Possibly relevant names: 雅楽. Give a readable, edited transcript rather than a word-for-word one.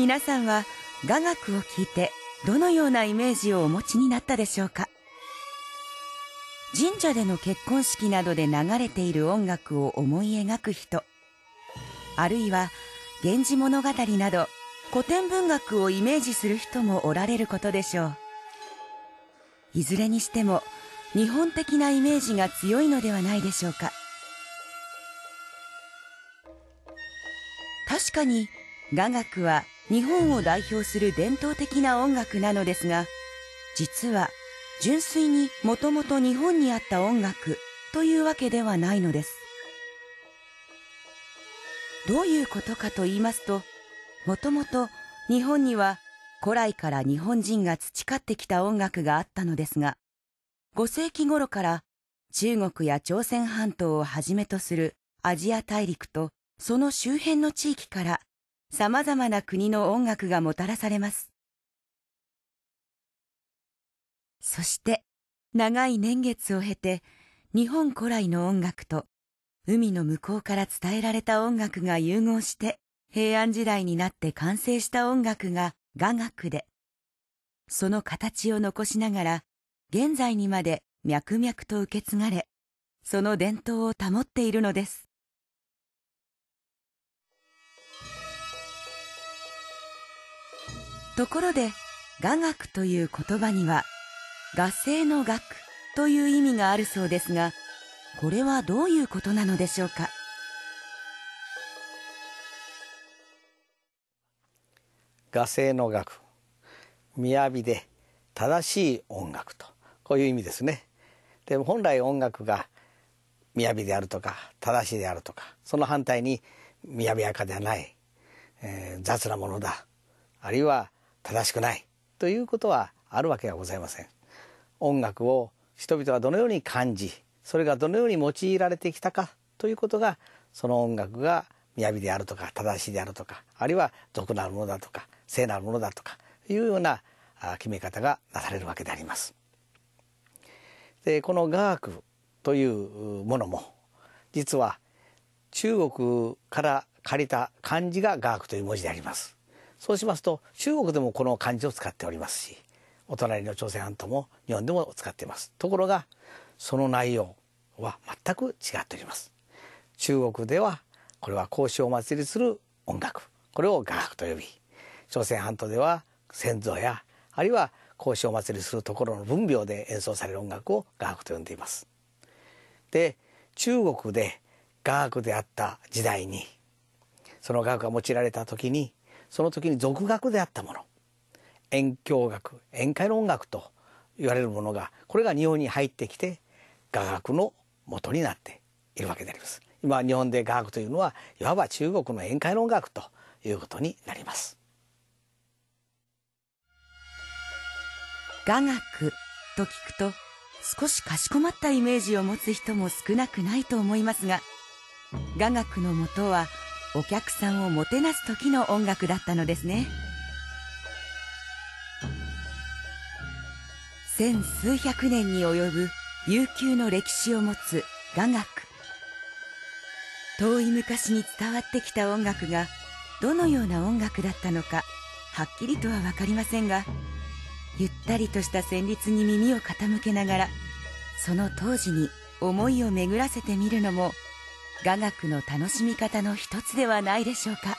皆さんは雅楽を聴いてどのようなイメージをお持ちになったでしょうか。神社での結婚式などで流れている音楽を思い描く人、あるいは源氏物語など古典文学をイメージする人もおられることでしょう。いずれにしても日本的なイメージが強いのではないでしょうか。確かに雅楽は日本を代表する伝統的な音楽なのですが、実は純粋にもともと日本にあった音楽というわけではないのです。どういうことかと言いますと、もともと日本には古来から日本人が培ってきた音楽があったのですが、5世紀頃から中国や朝鮮半島をはじめとするアジア大陸とその周辺の地域から様々な国の音楽がもたらされます。そして長い年月を経て日本古来の音楽と海の向こうから伝えられた音楽が融合して平安時代になって完成した音楽が雅楽で、その形を残しながら現在にまで脈々と受け継がれ、その伝統を保っているのです。ところで雅楽という言葉には雅声の楽という意味があるそうですが、これはどういうことなのでしょうか。雅声の楽、雅で正しい音楽と、こういう意味ですね。でも本来音楽が雅であるとか正しいであるとか、その反対に雅やかではない、雑なものだ、あるいは正しくないということはあるわけはございません。音楽を人々がどのように感じ、それがどのように用いられてきたかということが、その音楽が雅であるとか正しいであるとか、あるいは俗なるものだとか聖なるものだとかいうような決め方がなされるわけであります。で、この雅楽というものも実は中国から借りた漢字が雅楽という文字であります。そうしますと中国でもこの漢字を使っておりますし、お隣の朝鮮半島も日本でも使っています。ところがその内容は全く違っております。中国ではこれは孔子をお祭りする音楽、これを雅楽と呼び、朝鮮半島では先祖やあるいは孔子をお祭りするところの分廟で演奏される音楽を雅楽と呼んでいます。で、中国で雅楽であった時代に、その雅楽が用いられた時に、その時に俗楽であったもの、宴教楽、宴会の音楽と言われるものが、これが日本に入ってきて雅楽の元になっているわけであります。今日本で雅楽というのはいわば中国の宴会の音楽ということになります。雅楽と聞くと少しかしこまったイメージを持つ人も少なくないと思いますが、雅楽の元はお客さんをもてなす時の音楽だったのですね。千数百年に及ぶ悠久の歴史を持つ雅楽、遠い昔に伝わってきた音楽がどのような音楽だったのかはっきりとは分かりませんが、ゆったりとした旋律に耳を傾けながらその当時に思いを巡らせてみるのも雅楽の楽しみ方の一つではないでしょうか。